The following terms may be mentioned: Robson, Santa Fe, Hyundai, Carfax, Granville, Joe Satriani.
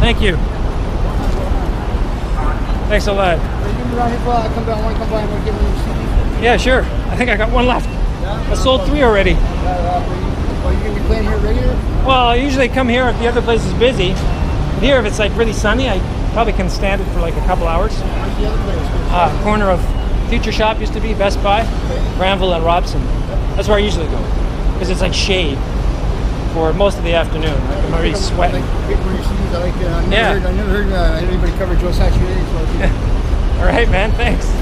Thank you. Thanks a lot. Are you around here for a while? I want to come by and give you a CD. Yeah, sure. I think I got one left. I sold 3 already. Are you going to be playing here regular? Well, I usually come here if the other place is busy. Here, if it's like really sunny, I probably can stand it for like a couple hours. Where's the other place? Corner of Future Shop used to be, Best Buy, Granville and Robson. That's where I usually go, because it's like shade for most of the afternoon. I'm already sweating. I never heard anybody cover Joe Satriani. All right, man, thanks.